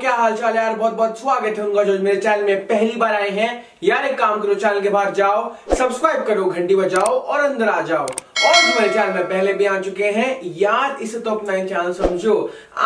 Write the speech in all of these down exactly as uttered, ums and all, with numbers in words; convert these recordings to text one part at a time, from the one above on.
क्या हालचाल यार, बहुत बहुत स्वागत है उनका जो मेरे चैनल में पहली बार आए हैं। यार एक काम करो, चैनल के बाहर जाओ, सब्सक्राइब करो, घंटी बजाओ और अंदर आ जाओ। और जो मेरे चैनल में पहले भी आ चुके हैं यार, इसे तो अपना ही चैनल समझो।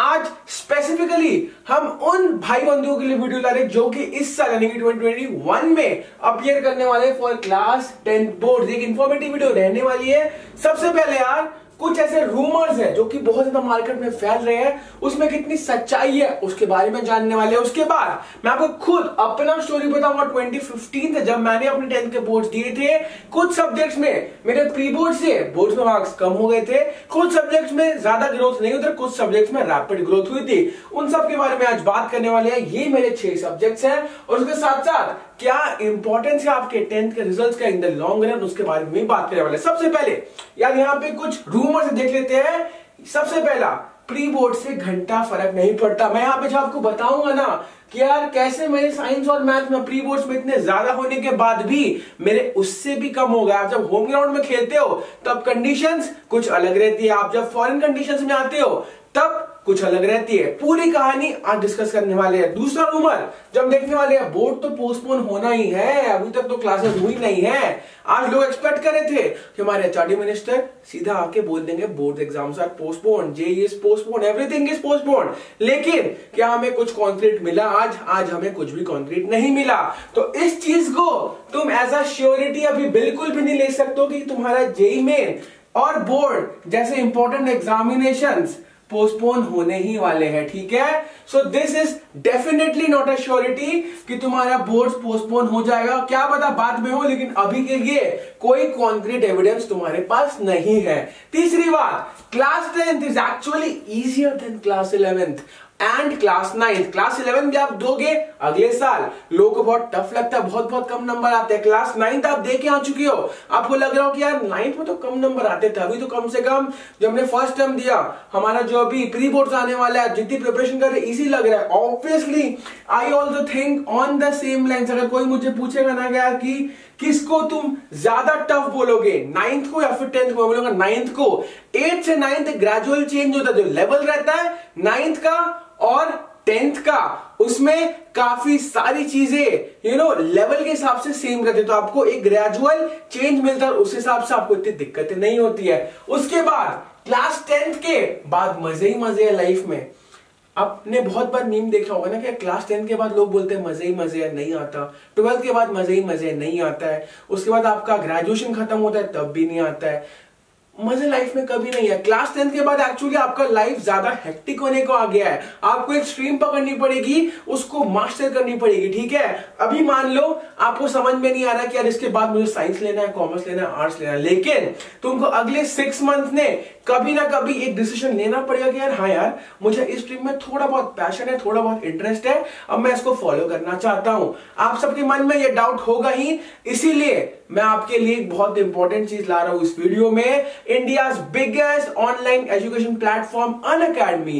आज स्पेसिफिकली हम उन भाई बंधुओं के लिए वीडियो ला रहे जो कि इस साल यानी कि ट्वेंटी ट्वेंटी वन में अपीयर करने वाले फॉर क्लास टेंथ बोर्ड। एक इंफॉर्मेटिव वीडियो रहने वाली है। सबसे पहले यार कुछ ऐसे रूमर्स हैं जो कि बहुत ज्यादा मार्केट में फैल रहे हैं, उसमें कितनी सच्चाई है उसके बारे में जानने वाले हैं। उसके बाद मैं आपको खुद अपना स्टोरी बताऊंगा ट्वेंटी फिफ्टीन से, जब मैंने अपने टेंथ के बोर्ड्स दिए थे। कुछ सब्जेक्ट्स में मेरे प्री बोर्ड से बोर्ड्स में मार्क्स कम हो गए थे, कुछ सब्जेक्ट्स में ज्यादा ग्रोथ नहीं हुई थी, कुछ सब्जेक्ट्स में रैपिड ग्रोथ हुई थी। उन सब के बारे में आज बात करने वाले हैं। ये मेरे छह सब्जेक्ट्स हैं और उसके साथ साथ क्या इंपॉर्टेंस है आपके टेंथ के रिजल्ट्स का इन द लॉन्ग रन, उसके बारे में बात करने वाले हैं। सबसे पहले यार यहाँ पे कुछ रूमर से देख लेते हैं। सबसे पहला, प्री बोर्ड से घंटा फर्क नहीं पड़ता। मैं यहाँ पे जो आपको बताऊंगा ना कि यार कैसे मेरे साइंस और मैथ में प्री बोर्ड्स में इतने ज्यादा होने के बाद भी मेरे उससे भी कम हो गया। आप जब होम ग्राउंड में खेलते हो तब कंडीशंस कुछ अलग रहती है, आप जब फॉरेन कंडीशंस में आते हो तब कुछ अलग रहती है। पूरी कहानी आज डिस्कस करने वाले हैं। दूसरा रूमर जब देखने वाले हैं, बोर्ड तो पोस्टपोन होना ही है, अभी तक तो क्लासेस हुई नहीं है। आज लोग एक्सपेक्ट कर रहे थे कि हमारे एचआरडी मिनिस्टर सीधा आके बोल देंगे board exams are postpone, JEE is postpone, everything is postpone. लेकिन क्या हमें कुछ कॉन्क्रीट मिला? आज आज हमें कुछ भी कॉन्क्रीट नहीं मिला। तो इस चीज को तुम एज अ श्योरिटी अभी बिल्कुल भी नहीं ले सकते कि तुम्हारा जेईई मेन और बोर्ड जैसे इंपॉर्टेंट एग्जामिनेशंस पोस्टपोन होने ही वाले हैं, ठीक है। So this is definitely not a surety कि तुम्हारा बोर्ड पोस्टपोन हो जाएगा, क्या पता बाद में हो, लेकिन अभी के लिए कोई कॉन्क्रीट एविडेंस तुम्हारे पास नहीं है। तीसरी बात, class tenth is actually easier than class eleventh and class ninth. Class eleventh भी आप दोगे अगले साल, लोगों को बहुत टफ लगता है, बहुत बहुत कम नंबर आते हैं। क्लास नाइन्थ आप देके आ चुके हो, आपको लग रहा हो कि यार नाइन्थ में तो कम नंबर आते थे, अभी तो कम से कम जो हमने फर्स्ट टर्म दिया, हमारा जो अभी प्री बोर्ड आने वाला है, जितनी प्रिपरेशन कर रहे इजी लग रहा है। Obviously I also think on the same lines. अगर कोई मुझे पूछेगा ना यार कि किसको तुम ज्यादा टफ बोलोगे, नाइन्थ को या फिर टेंथ को, बोलूंगा नाइन्थ को। एट से नाइन्थ ग्रेजुअल चेंज होता है, जो लेवल रहता है नाइन्थ का और टेंथ का, उसमें काफी सारी चीजें यू नो लेवल के हिसाब से सेम रहते, तो आपको एक ग्रेजुअल चेंज मिलता है, उस हिसाब से आपको इतनी दिक्कतें नहीं होती है। उसके बाद क्लास टेंथ के बाद मजे ही मजे है लाइफ में। आपने बहुत बार मीम देखा होगा ना कि क्लास टेंथ के बाद लोग बोलते हैं मजे ही मजे है, नहीं आता। ट्वेल्थ के बाद मजे ही मजे नहीं आता है। उसके बाद आपका ग्रेजुएशन खत्म होता है तब भी नहीं आता है, मजे लाइफ में कभी नहीं है। क्लास टेंथ के बाद एक्चुअली आपका लाइफ ज्यादा हेक्टिक होने को आ गया है, आपको एक स्ट्रीम पकड़नी पड़ेगी, उसको मास्टर करनी पड़ेगी, ठीक है। अभी मान लो आपको समझ में नहीं आ रहा कि यार इसके बाद मुझे साइंस लेना है, कॉमर्स लेना है, आर्ट्स लेना है, लेकिन तुमको अगले सिक्स मंथ ने कभी ना कभी एक डिसीजन लेना पड़ेगा कि यार हाँ यार मुझे इस स्ट्रीम में थोड़ा बहुत पैशन है, थोड़ा बहुत इंटरेस्ट है, अब मैं इसको फॉलो करना चाहता हूं। आप सबके मन में यह डाउट होगा ही, इसीलिए मैं आपके लिए एक बहुत इंपॉर्टेंट चीज ला रहा हूं इस वीडियो में। India's biggest online education platform UNACADEMY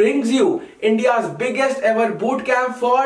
brings you India's biggest ever boot camp for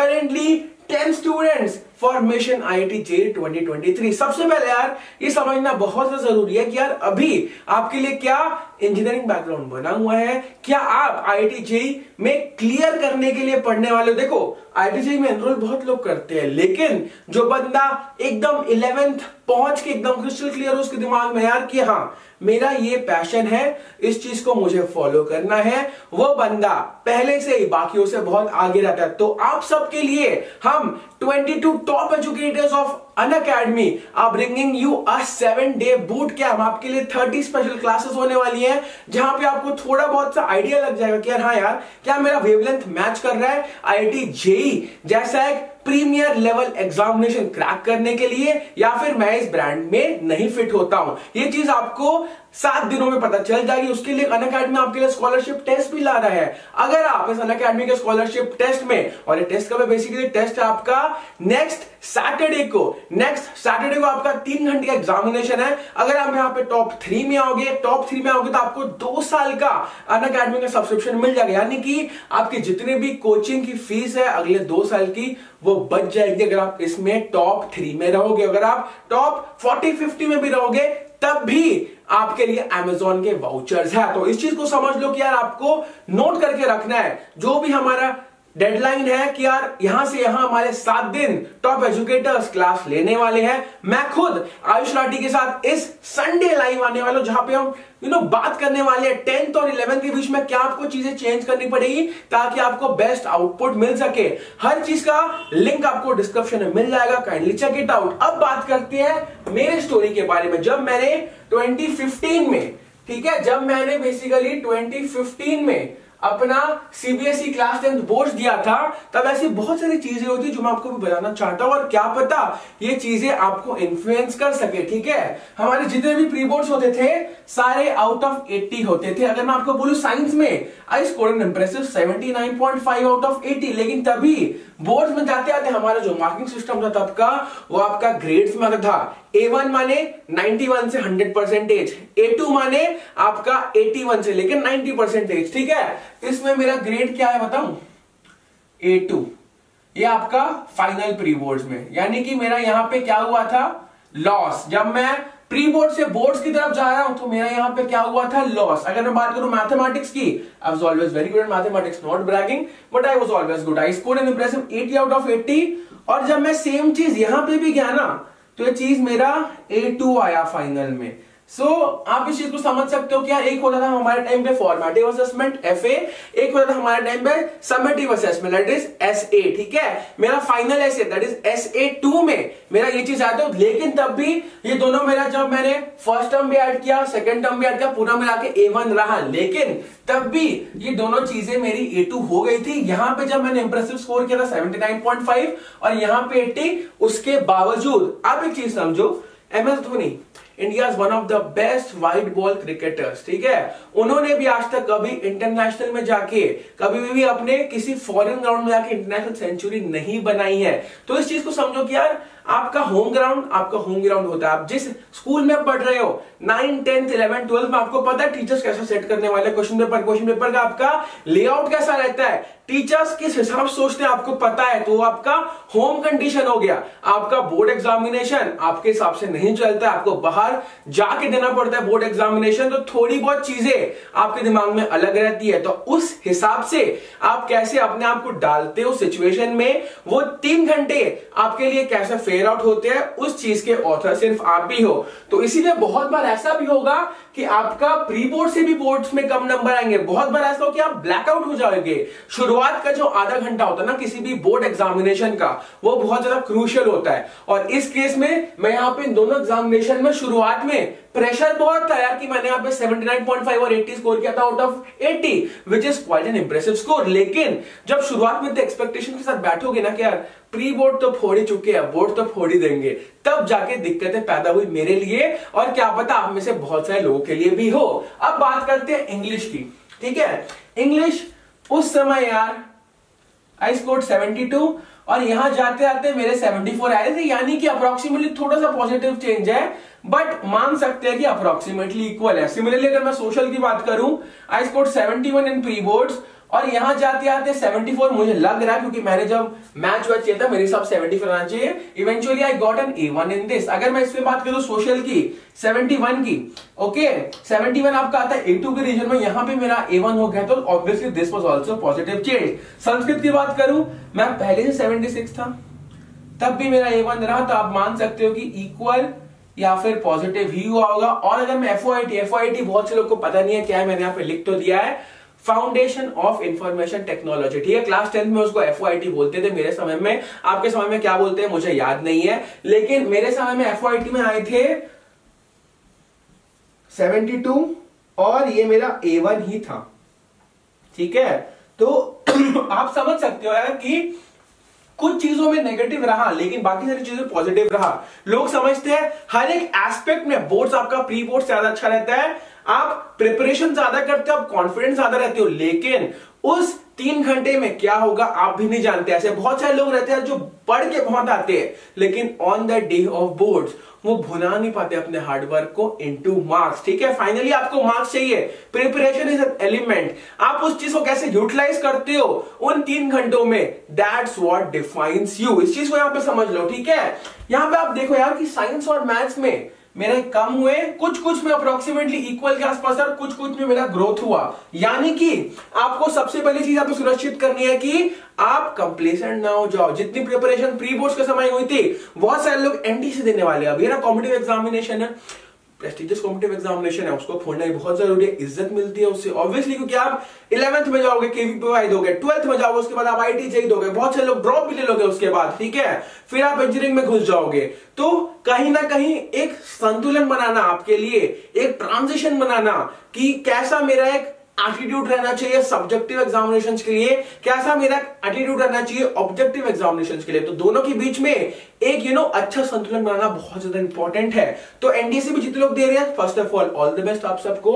currently ten students for Mission I I T J E E twenty twenty three. सबसे पहले यार ये समझना बहुत जरूरी है कि यार अभी आपके लिए क्या इंजीनियरिंग बैकग्राउंड बना हुआ है, क्या आप आई आई टी जे ई ई में क्लियर करने के लिए पढ़ने वाले हो। देखो आई आई टी जे ई ई में एनरोल बहुत लोग करते हैं, लेकिन जो बंदा एकदम इलेवेंथ पहुंच के एकदम क्रिस्टल क्लियर हो उसके दिमाग में यार कि हाँ मेरा ये पैशन है, इस चीज को मुझे फॉलो करना है, वो बंदा पहले से ही बाकियों से बहुत आगे रहता है। तो आप सबके लिए हम twenty two Top educators of UNACADEMY are bringing you a seven day boot camp। आपके लिए थर्टी स्पेशल क्लासेस होने वाली हैं, जहां पे आपको थोड़ा बहुत सा आइडिया लग जाएगा कि यार हाँ यार क्या मेरा वेवलेंथ मैच कर रहा है आई आई टी जे ई ई जैसा एक प्रीमियर लेवल एग्जामिनेशन क्रैक करने के लिए, या फिर मैं इस ब्रांड में नहीं फिट होता हूं। ये चीज आपको सात दिनों में पता चल जाएगी। उसके लिए UNACADEMY आपके लिए स्कॉलरशिप टेस्ट भी ला रहा है। अगर आप इस UNACADEMY के स्कॉलरशिप टेस्ट में, और ये टेस्ट कब है, बेसिकली टेस्ट आपका नेक्स्ट सैटरडे को नेक्स्ट सैटरडे को आपका तीन घंटे का एग्जामिनेशन है। अगर आप यहाँ पे टॉप थ्री में आओगे टॉप थ्री में आओगे तो आपको दो साल का UNACADEMY का सब्सक्रिप्शन मिल जाएगा, यानी कि आपकी जितनी भी कोचिंग की फीस है अगले दो साल की वो बच जाएगी अगर आप इसमें टॉप थ्री में रहोगे। अगर आप टॉप फोर्टी फिफ्टी में भी रहोगे तब भी आपके लिए Amazon के वाउचर्स है। तो इस चीज को समझ लो कि यार आपको नोट करके रखना है। जो भी हमारा डेडलाइन है कि यार यहां से यहां हमारे सात दिन टॉप एजुकेटर्स क्लास लेने वाले हैं। मैं खुद आयुष राठी के साथ इस संडे लाइव आने वाला हूं, जहां पे हम यू नो बात करने वाले हैं टेंथ और इलेवेंथ के बीच में क्या आपको चीजें चेंज करनी पड़ेगी ताकि आपको बेस्ट आउटपुट मिल सके। हर चीज का लिंक आपको डिस्क्रिप्शन में मिल जाएगा, काइंडली चेक इट आउट। अब बात करते हैं मेरे स्टोरी के बारे में। जब मैंने ट्वेंटी फिफ्टीन में ठीक है जब मैंने बेसिकली ट्वेंटी फिफ्टीन में अपना सीबीएसई क्लास टेंथ बोर्ड दिया था, तब ऐसी बहुत सारी चीजें होती जो मैं आपको भी बताना चाहता हूं और क्या पता ये चीजें आपको इन्फ्लुएंस कर सके। ठीक है, हमारे जितने भी प्री बोर्ड्स होते थे सारे आउट ऑफ एटी होते थे। अगर मैं आपको बोलूं साइंस में I score an impressive seventy nine point five out of eighty, लेकिन तभी बोर्ड में जाते आते हमारा जो मार्किंग सिस्टम था तब का वो आपका ग्रेड्स में था। ए वन माने नाइंटी वन से हंड्रेड परसेंटेज, ए टू माने आपका एटी वन से लेकर नाइंटी परसेंटेज। ठीक है, इसमें मेरा ग्रेड क्या है बताऊं, ए टू, ये आपका फाइनल प्री बोर्ड्स में। यानी कि मेरा यहां पे क्या हुआ था लॉस। जब मैं प्री बोर्ड से बोर्ड्स की तरफ जा रहा हूं तो मेरा यहां पे क्या हुआ था लॉस। अगर मैं बात करूं मैथमेटिक्स की, I was always very good at mathematics, not bragging but I was always good. I scored an impressive eighty out of eighty. और जब मैं सेम चीज यहां पे भी गया ना तो ये चीज मेरा ए टू आया फाइनल में। सो so, आप इस चीज को समझ सकते हो कि यार एक होता था हमारे टाइम पे फॉर्मेटिव असेसमेंट एफ ए, एक होता था हमारे टाइम पे summative assessment that is S A. ठीक है, मेरा final S A that is S A two में मेरा ये चीज आता है। लेकिन तब भी ये दोनों मेरा, जब मैंने फर्स्ट टर्म भी ऐड किया सेकंड टर्म भी ऐड किया, पूरा मिला के ए वन रहा, लेकिन तब भी ये दोनों चीजें मेरी ए टू हो गई थी। यहां पे जब मैंने इंप्रेसिव स्कोर किया था सेवेंटी नाइन पॉइंट फाइव और यहां पे एटी, उसके बावजूद आप एक चीज समझो, M S Dhoni India is one of the best wide ball cricketers. ठीक है, उन्होंने भी आज तक कभी इंटरनेशनल में जाके कभी भी अपने किसी फॉरेन ग्राउंड में जाके इंटरनेशनल सेंचुरी नहीं बनाई है। तो इस चीज को समझो कि यार आपका होम ग्राउंड आपका होम ग्राउंड होता है। आप जिस स्कूल में पढ़ रहे हो नाइन टेंथ इलेवन ट्वेल्थ में आपको पता है टीचर्स कैसा सेट करने वाले, क्वेश्चन पेपर क्वेश्चन पेपर का आपका लेआउट कैसा रहता है, टीचर्स किस हिसाब से सोचते हैं आपको पता है। तो आपका होम कंडीशन हो गया, आपका बोर्ड एग्जामिनेशन आपके हिसाब से नहीं चलता, आपको बाहर जाके देना पड़ता है बोर्ड एग्जामिनेशन। तो थोड़ी बहुत चीजें आपके दिमाग में अलग रहती है, तो उस हिसाब से आप कैसे अपने आप को डालते हो सिचुएशन में, वो तीन घंटे आपके लिए कैसे फेयर आउट होते हैं, उस चीज के ऑथर सिर्फ आप ही हो। तो इसीलिए बहुत बार ऐसा भी होगा कि आपका प्री बोर्ड से भी बोर्ड्स में कम नंबर आएंगे, बहुत बार ऐसा हो कि आप ब्लैकआउट हो जाओगे। शुरुआत का जो आधा घंटा होता है ना किसी भी बोर्ड एग्जामिनेशन का, वो बहुत ज्यादा क्रूशियल होता है। और इस केस में मैं यहाँ पे इन दोनों एग्जामिनेशन में शुरुआत में प्रेशर बहुत था यार कि मैंने यहाँ पे सेवेंटी नाइन पॉइंट फाइव और एटी स्कोर किया था out of eighty, which is quite an impressive score. लेकिन जब शुरुआत में तो एक्सपेक्टेशन के साथ बैठोगे ना कि यार प्री बोर्ड तो फोड़ी चुके हैं, बोर्ड तो फोड़ी देंगे, तब जाके दिक्कतें पैदा हुई मेरे लिए और क्या पता आप में से बहुत सारे लोगों के लिए भी हो। अब बात करते हैं इंग्लिश की। ठीक है, इंग्लिश उस समय यार आई स्कोर सेवेंटी टू और यहां जाते आते मेरे सेवेंटी फोर आए थे, यानी कि अप्रोक्सीमेटली थोड़ा सा पॉजिटिव चेंज है बट मान सकते हैं कि अप्रोक्सीमेटली इक्वल है। सिमिलरली अगर मैं सोशल की बात करूं, I score seventy one in pre boards और यहां जाते आते सेवेंटी फोर मुझे लग रहा है, क्योंकि मैंने जब मैच वैच किया था मेरे हिसाब सेवेंटी फोर आना चाहिए। Eventually I got an A one in this. अगर मैं इसमें बात करूं सोशल की सेवेंटी वन की, ओके सेवेंटी वन आपका आता है ए टू के रीजन में, यहां पे मेरा ए वन हो गया, तो obviously this was also positive change. Sanskrit की बात करूं, मैं पहले से सेवेंटी सिक्स था तब भी मेरा ए वन रहा, तो आप मान सकते हो कि इक्वल या फिर पॉजिटिव ही हुआ होगा। और अगर मैं F O I T F O I T बहुत से लोग को पता नहीं है क्या है, मैंने यहाँ पे लिख तो दिया है फाउंडेशन ऑफ इंफॉर्मेशन टेक्नोलॉजी। ठीक है, क्लास टेंथ में उसको एफ ओ आई टी बोलते थे मेरे समय में, आपके समय में क्या बोलते हैं मुझे याद नहीं है, लेकिन मेरे समय में एफ ओ आई टी में आए थे सेवेंटी टू और ये मेरा ए वन ही था। ठीक है, तो आप समझ सकते हो यार कि कुछ चीजों में नेगेटिव रहा लेकिन बाकी सारी चीजें पॉजिटिव रहा। लोग समझते हैं हर एक एस्पेक्ट में बोर्ड्स आपका प्री बोर्ड से ज्यादा अच्छा रहता है, आप प्रिपरेशन ज्यादा करते हो, आप कॉन्फिडेंस ज्यादा रहते हो, लेकिन उस तीन घंटे में क्या होगा आप भी नहीं जानते। ऐसे बहुत सारे लोग रहते हैं जो पढ़ के बहुत आते हैं लेकिन on the day of boards वो भुना नहीं पाते अपने हार्डवर्क को इनटू मार्क्स। ठीक है, फाइनली आपको मार्क्स चाहिए, प्रिपरेशन इज एन एलिमेंट, आप उस चीज को कैसे यूटिलाइज करते हो उन तीन घंटों में, दैट्स व्हाट डिफाइंस यू। इस चीज को यहां पे समझ लो। ठीक है, यहां पे आप देखो यार कि साइंस और मैथ्स में मेरे कम हुए, कुछ कुछ में अप्रोक्सीमेटली इक्वल के आसपास और कुछ कुछ में मेरा ग्रोथ हुआ। यानी कि आपको सबसे पहली चीज आपको सुनिश्चित करनी है कि आप कंप्लेसेंट ना हो जाओ। जितनी प्रिपरेशन प्री बोर्ड के समय हुई थी, बहुत सारे लोग एनटी से देने वाले हैं। अब ये ना कॉम्पिटिटिव एग्जामिनेशन है, प्रेस्टिजियस कॉम्पिटिटिव एग्जामिनेशन है, उसको फोड़ना भी बहुत जरूरी है। इज्जत मिलती है उससे ऑब्वियसली, क्योंकि आप इलेवेंथ में जाओगे केवीपीवाई दोगे, ट्वेल्थ में जाओगे, उसके बाद आप आईटी जेई दोगे, बहुत से लोग ड्रॉप भी ले लोगे उसके बाद, ठीक है, फिर आप इंजीनियरिंग में घुस जाओगे। तो कहीं ना कहीं एक संतुलन बनाना आपके लिए, एक ट्रांजिशन बनाना कि कैसा मेरा एक एटीट्यूड रहना चाहिए सब्जेक्टिव एग्जामिनेशन के लिए, कैसा मेरा एटीट्यूड रहना चाहिए ऑब्जेक्टिव एग्जामिनेशन के लिए। तो दोनों के बीच में एक यू नो अच्छा संतुलन बनाना बहुत ज्यादा इंपॉर्टेंट है। तो एनडीसी भी जितने लोग दे रहे हैं, first of all all the best आप सबको।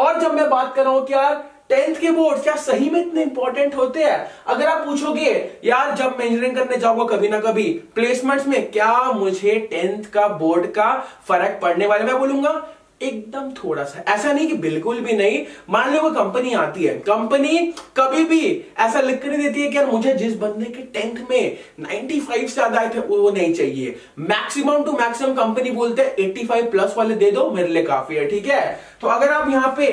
और जब मैं बात कर रहा हूं कि यार टेंथ के बोर्ड क्या सही में इतने इंपॉर्टेंट होते हैं, अगर आप पूछोगे यार जब मैं इंजीनियरिंग करने जाऊंगा कभी ना कभी प्लेसमेंट्स में क्या मुझे टेंथ का बोर्ड का फर्क पड़ने वाला, मैं बोलूंगा एकदम थोड़ा सा। ऐसा नहीं कि बिल्कुल भी नहीं। मान लो कोई कंपनी आती है, कंपनी कभी भी ऐसा लिख कर नहीं देती है कि यार मुझे जिस बंदे के टेंथ में नाइंटी फाइव से ज्यादा आए थे वो नहीं चाहिए। मैक्सिमम टू मैक्सिमम कंपनी बोलते हैं एटी फाइव प्लस वाले दे दो, मेरे लिए काफी है, ठीक है। तो अगर आप यहाँ पे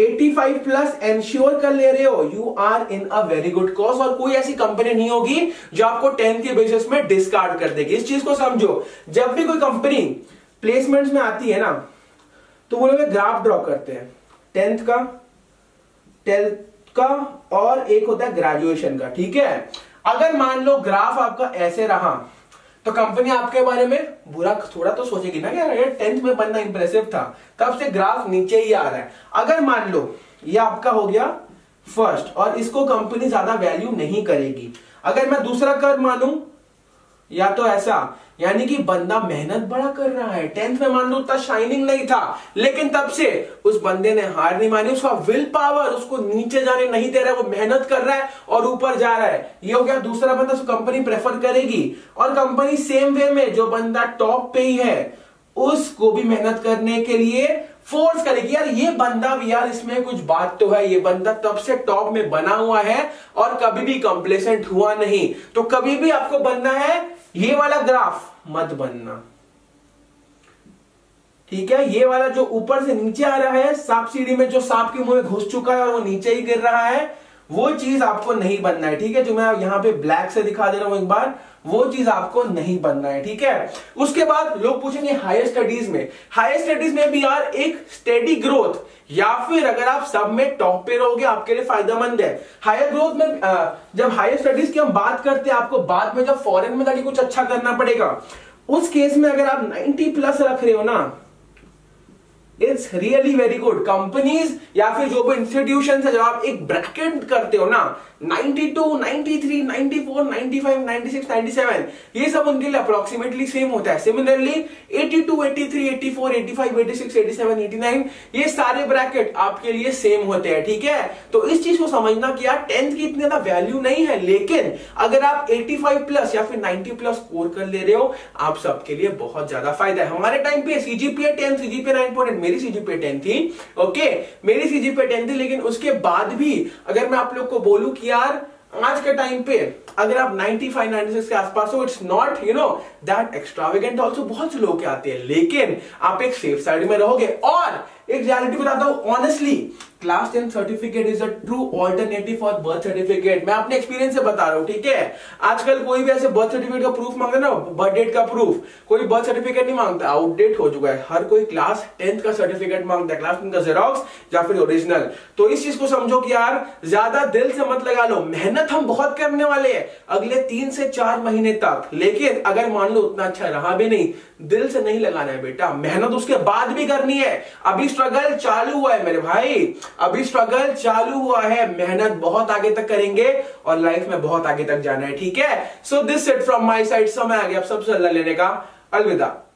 एटी फाइव प्लस एंश्योर कर ले रहे हो, you are in a very good cause. और कोई ऐसी कंपनी नहीं होगी जो आपको टेंथ के बेसिस में डिस्कार्ड कर देगी। इस चीज को समझो, जब भी कोई कंपनी प्लेसमेंट में आती है ना, तो वो लोग ग्राफ ड्रॉ करते हैं टेंथ का, ट्वेल्थ का, और एक होता है ग्रेजुएशन का, ठीक है। अगर मान लो ग्राफ आपका ऐसे रहा तो कंपनी आपके बारे में बुरा थोड़ा तो सोचेगी ना, यार ये टेंथ में बनना इंप्रेसिव था, तब से ग्राफ नीचे ही आ रहा है। अगर मान लो ये आपका हो गया फर्स्ट और इसको कंपनी ज्यादा वैल्यू नहीं करेगी। अगर मैं दूसरा कर मानू या तो ऐसा, यानी कि बंदा मेहनत बड़ा कर रहा है, टेंथ में मान लो उतना शाइनिंग नहीं था, लेकिन तब से उस बंदे ने हार नहीं मानी, उसका विल पावर उसको नीचे जाने नहीं दे रहा है, वो मेहनत कर रहा है और ऊपर जा रहा है। ये हो गया दूसरा बंदा, उसको कंपनी प्रेफर करेगी। और कंपनी सेम वे में जो बंदा टॉप पे ही है उसको भी मेहनत करने के लिए फोर्स करेगी, यार ये बंदा भी, यार इसमें कुछ बात तो है, ये बंदा तब से टॉप में बना हुआ है और कभी भी कंप्लेसेंट हुआ नहीं। तो कभी भी आपको बनना है ये वाला ग्राफ मत बनना, ठीक है। ये वाला जो ऊपर से नीचे आ रहा है, सांप सीढ़ी में जो सांप के मुंह में घुस चुका है और वो नीचे ही गिर रहा है, वो चीज आपको नहीं बनना है, ठीक है। जो मैं यहां पे ब्लैक से दिखा दे रहा हूं एक बार, वो चीज आपको नहीं बनना है, ठीक है। उसके बाद लोग पूछेंगे हायर स्टडीज में, हायर स्टडीज में भी यार एक स्टेडी ग्रोथ या फिर अगर आप सब में टॉप पे रहोगे आपके लिए फायदेमंद है। हायर ग्रोथ में जब हायर स्टडीज की हम बात करते हैं, आपको बाद में जब फॉरेन में जाके कुछ अच्छा करना पड़ेगा, उस केस में अगर आप नाइन्टी प्लस रख रहे हो ना, it's really very good. Companies या फिर जो भी इंस्टीट्यूशन है, जब आप एक ब्रैकेट करते हो ना ninety two, ninety three, ninety four, ninety five, ninety six, ninety seven, ये सब उनके लिए अप्रोक्सीमेटली सेम होता है। Similarly eighty two, eighty three, eighty four, eighty five, eighty six, eighty seven, eighty nine, ये सारे ब्रैकेट आपके लिए सेम होते हैं, ठीक है। तो इस चीज को समझना कि यार टेंथ की इतनी ज्यादा वैल्यू नहीं है, लेकिन अगर आप एटी फाइव प्लस या फिर नाइंटी प्लस स्कोर कर ले रहे हो, आप सबके लिए बहुत ज्यादा फायदा है। हमारे टाइम पे सीजीपीए टेन, सीजीपीए नाइन, मेरी सीजीपीए टेन थी, ओके, मेरी सीजीपीए टेन थी, लेकिन उसके बाद भी अगर मैं आप लोग को बोलूं कि यार आज के टाइम पे अगर आप नाइंटी फाइव, नाइंटी सिक्स के आसपास हो, it's not you know that extravagant also, बहुत से लोग के आते हैं, लेकिन आप एक सेफ साइड में रहोगे। और एक रियलिटी बताता हूं honestly, class ten certificate is a true alternative for birth certificate. मैं अपने एक्सपीरियंस से बता रहा हूं, ठीक है। आजकल कोई भी ऐसे बर्थ सर्टिफिकेट का प्रूफ मांग रहा है ना, बर्थ डेट का प्रूफ, कोई बर्थ सर्टिफिकेट नहीं मांगता, आउटडेट हो चुका है। हर कोई क्लास टेंथ का सर्टिफिकेट मांगता है, क्लास टेन का जेरोक्स या फिर ओरिजिनल। तो इस चीज को समझो कि यार ज्यादा दिल से मत लगा लो, मेहनत हम बहुत करने वाले हैं अगले तीन से चार महीने तक, लेकिन अगर मान लो उतना अच्छा रहा भी नहीं, दिल से नहीं लगाना है बेटा, मेहनत उसके बाद भी करनी है। अभी स्ट्रगल चालू हुआ है मेरे भाई, अभी स्ट्रगल चालू हुआ है, मेहनत बहुत आगे तक करेंगे और लाइफ में बहुत आगे तक जाना है, ठीक है। So this it from my side, समय आ गया अब सबसे अल्लाह लेने का, अलविदा।